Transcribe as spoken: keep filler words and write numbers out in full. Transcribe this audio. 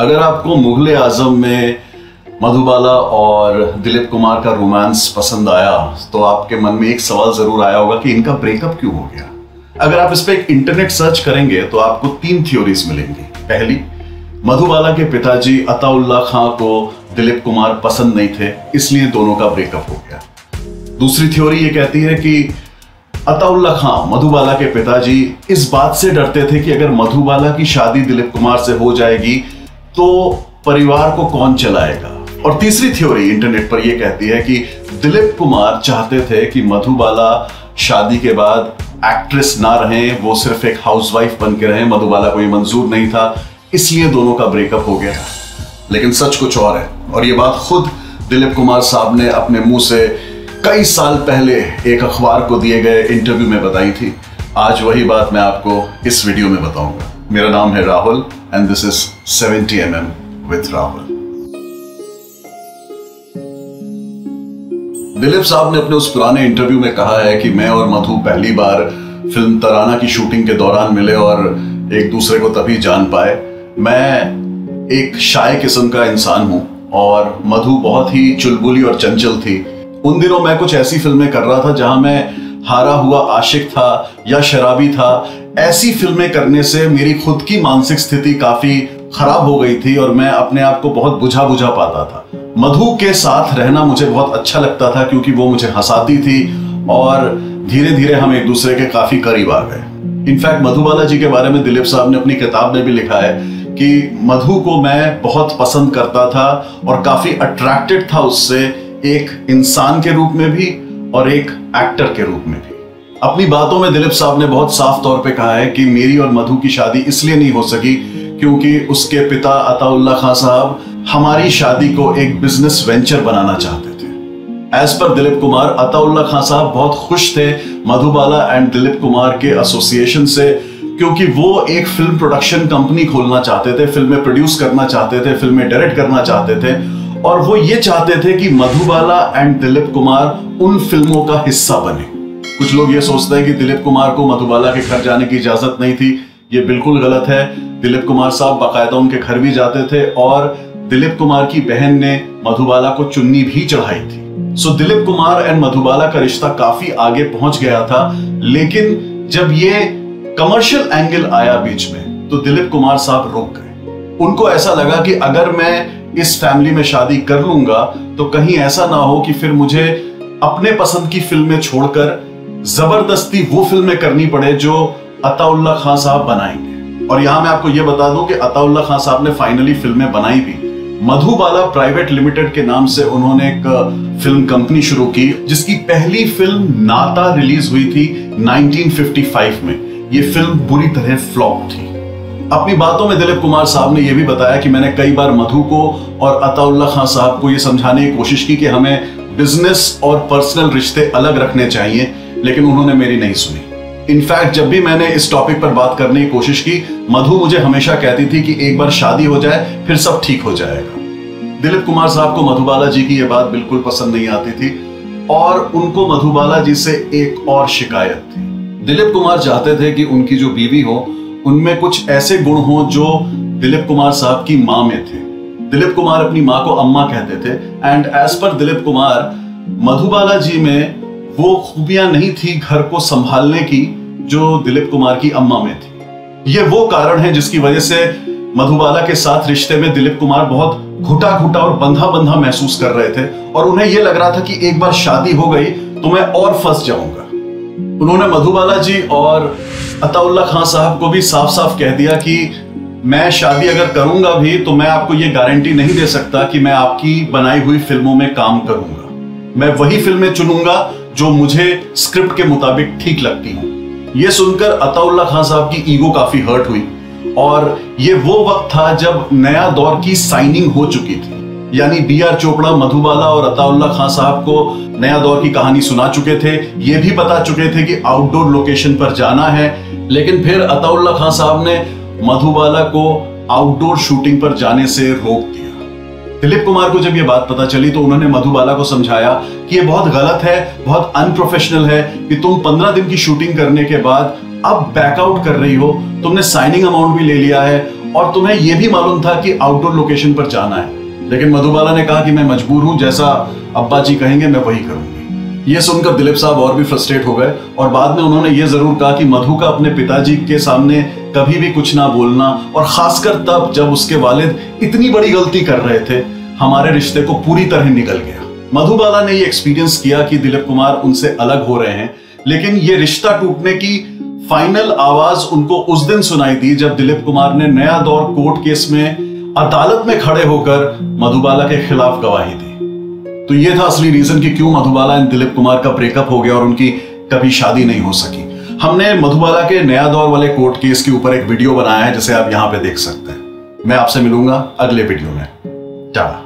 अगर आपको मुगले आजम में मधुबाला और दिलीप कुमार का रोमांस पसंद आया तो आपके मन में एक सवाल जरूर आया होगा कि इनका ब्रेकअप क्यों हो गया। अगर आप इस पर एक इंटरनेट सर्च करेंगे तो आपको तीन थ्योरीज मिलेंगी। पहली, मधुबाला के पिताजी अताउल्लाह खां को दिलीप कुमार पसंद नहीं थे, इसलिए दोनों का ब्रेकअप हो गया। दूसरी थ्योरी ये कहती है कि अताउल्लाह खां, मधुबाला के पिताजी, इस बात से डरते थे कि अगर मधुबाला की शादी दिलीप कुमार से हो जाएगी तो परिवार को कौन चलाएगा। और तीसरी थ्योरी इंटरनेट पर यह कहती है कि दिलीप कुमार चाहते थे कि मधुबाला शादी के बाद एक्ट्रेस ना रहें, वो सिर्फ एक हाउसवाइफ बन के रहें। मधुबाला को ये मंजूर नहीं था, इसलिए दोनों का ब्रेकअप हो गया। लेकिन सच कुछ और है, और ये बात खुद दिलीप कुमार साहब ने अपने मुंह से कई साल पहले एक अखबार को दिए गए इंटरव्यू में बताई थी। आज वही बात मैं आपको इस वीडियो में बताऊंगा। मेरा नाम है Rahul and this is seventy M M with Rahul. Dilip साहब ने अपने उस पुराने इंटरव्यू में कहा है कि मैं और मधु पहली बार फिल्म तराना की शूटिंग के दौरान मिले और एक दूसरे को तभी जान पाए। मैं एक शाय किस्म का इंसान हूं और मधु बहुत ही चुलबुली और चंचल थी। उन दिनों मैं कुछ ऐसी फिल्में कर रहा था जहां मैं हारा हुआ आशिक था या शराबी था। ऐसी फिल्में करने से मेरी खुद की मानसिक स्थिति काफी खराब हो गई थी और मैं अपने आप को बहुत बुझा बुझा पाता था। मधु के साथ रहना मुझे बहुत अच्छा लगता था क्योंकि वो मुझे हंसाती थी और धीरे धीरे हम एक दूसरे के काफी करीब आ गए। इनफैक्ट मधुबाला जी के बारे में दिलीप साहब ने अपनी किताब में भी लिखा है कि मधु को मैं बहुत पसंद करता था और काफी अट्रैक्टेड था उससे, एक इंसान के रूप में भी और एक एक्टर के रूप में भी। अपनी बातों में दिलीप साहब ने बहुत साफ तौर पर कहा है कि मेरी और मधु की शादी इसलिए नहीं हो सकी क्योंकि उसके पिता अताउल्लाह खां साहब हमारी शादी को एक बिजनेस वेंचर बनाना चाहते थे। एज पर दिलीप कुमार, अताउल्लाह खान साहब बहुत खुश थे मधुबाला एंड दिलीप कुमार के एसोसिएशन से क्योंकि वो एक फिल्म प्रोडक्शन कंपनी खोलना चाहते थे, फिल्में प्रोड्यूस करना चाहते थे, फिल्में डायरेक्ट करना चाहते थे और वो ये चाहते थे कि मधुबाला एंड दिलीप कुमार उन फिल्मों का हिस्सा बने। कुछ लोग ये सोचते हैं कि दिलीप कुमार को मधुबाला के घर जाने की इजाजत नहीं थी, ये बिल्कुल गलत है। दिलीप कुमार साहब बाकायदा उनके घर भी जाते थे और दिलीप कुमार की बहन ने मधुबाला को चुन्नी भी चढ़ाई थी। So so, Dilip Kumar and Madhubala का रिश्ता काफी आगे पहुंच गया था। लेकिन जब ये कमर्शियल एंगल आया बीच में तो दिलीप कुमार साहब रुक गए। उनको ऐसा लगा कि अगर मैं इस फैमिली में शादी कर लूंगा तो कहीं ऐसा ना हो कि फिर मुझे अपने पसंद की फिल्में छोड़कर जबरदस्ती वो फिल्में करनी पड़े जो अताउल्लाह खान साहब बनाएंगे। और यहां मैं आपको यह बता दूं कि अताउल्लाह खान साहब ने फाइनली फिल्में बनाई भी। मधुबाला प्राइवेट लिमिटेड के नाम से उन्होंने एक फिल्म कंपनी शुरू की जिसकी पहली फिल्म नाता रिलीज हुई थी नाइनटीन फिफ्टी फाइव में। ये फिल्म बुरी तरह फ्लॉप थी। अपनी बातों में दिलीप कुमार साहब ने यह भी बताया कि मैंने कई बार मधु को और अताउल्लाह खान साहब को यह समझाने की कोशिश की कि हमें बिजनेस और पर्सनल रिश्ते अलग रखने चाहिए, लेकिन उन्होंने मेरी नहीं सुनी। इनफैक्ट जब भी मैंने इस टॉपिक पर बात करने की कोशिश की, मधु मुझे हमेशा कहती थी कि एक बार शादी हो जाए फिर सब ठीक हो जाएगा। दिलीप कुमार साहब को मधुबाला जी की यह बात बिल्कुल पसंद नहीं आती थी और उनको मधुबाला जी से एक और शिकायत थी। दिलीप कुमार चाहते थे कि उनकी जो बीवी हो उनमें कुछ ऐसे गुण हो जो दिलीप कुमार साहब की माँ में थे। दिलीप कुमार अपनी माँ को अम्मा कहते थे and as per Dilip Kumar, Madhubala जी में वो खूबियां नहीं थी घर को संभालने की जो दिलीप कुमार की अम्मा में थी। ये वो कारण है जिसकी वजह से मधुबाला के साथ रिश्ते में दिलीप कुमार बहुत घुटा घुटा और बंधा बंधा महसूस कर रहे थे और उन्हें यह लग रहा था कि एक बार शादी हो गई तो मैं और फंस जाऊंगा। उन्होंने मधुबाला जी और अताउल्लाह खान साहब को भी साफ साफ कह दिया कि मैं शादी अगर करूंगा भी तो मैं आपको ये गारंटी नहीं दे सकता कि मैं आपकी बनाई हुई फिल्मों में काम करूंगा। मैं वही फिल्में चुनूंगा जो मुझे स्क्रिप्ट के मुताबिक ठीक लगती हूँ। यह सुनकर अताउल्लाह खान साहब की ईगो काफी हर्ट हुई और ये वो वक्त था जब नया दौर की साइनिंग हो चुकी थी, यानी बी आर चोपड़ा मधुबाला और अताउल्लाह खान साहब को नया दौर की कहानी सुना चुके थे। ये भी बता चुके थे कि आउटडोर लोकेशन पर जाना है, लेकिन फिर अताउल्लाह खान साहब ने मधुबाला को आउटडोर शूटिंग पर जाने से रोक दिया। दिलीप कुमार को जब ये बात पता चली तो उन्होंने मधुबाला को समझाया कि ये बहुत गलत है, बहुत अनप्रोफेशनल है कि तुम पंद्रह दिन की शूटिंग करने के बाद अब बैकआउट कर रही हो, तुमने साइनिंग अमाउंट भी ले लिया है और तुम्हें यह भी मालूम था कि आउटडोर लोकेशन पर जाना है, लेकिन मधुबाला ने कहा कि मैं मजबूर हूं, जैसा अब्बा जी कहेंगे मैं वही करूंगी। ये सुनकर दिलीप साहब और भी फ्रस्ट्रेट हो गए और बाद में उन्होंने ये जरूर कहा कि मधु का अपने पिताजी के सामने कभी भी कुछ ना बोलना, और खासकर तब जब उसके वालिद इतनी बड़ी गलती कर रहे थे, हमारे रिश्ते को पूरी तरह निगल गया। मधुबाला ने ये एक्सपीरियंस किया कि दिलीप कुमार उनसे अलग हो रहे हैं, लेकिन ये रिश्ता टूटने की फाइनल आवाज उनको उस दिन सुनाई दी जब दिलीप कुमार ने नया दौर कोर्ट केस में अदालत में खड़े होकर मधुबाला के खिलाफ गवाही दी। तो ये था असली रीजन कि क्यों मधुबाला एंड दिलीप कुमार का ब्रेकअप हो गया और उनकी कभी शादी नहीं हो सकी। हमने मधुबाला के नया दौर वाले कोर्ट केस के ऊपर एक वीडियो बनाया है, जिसे आप यहां पे देख सकते हैं। मैं आपसे मिलूंगा अगले वीडियो में। टाटा।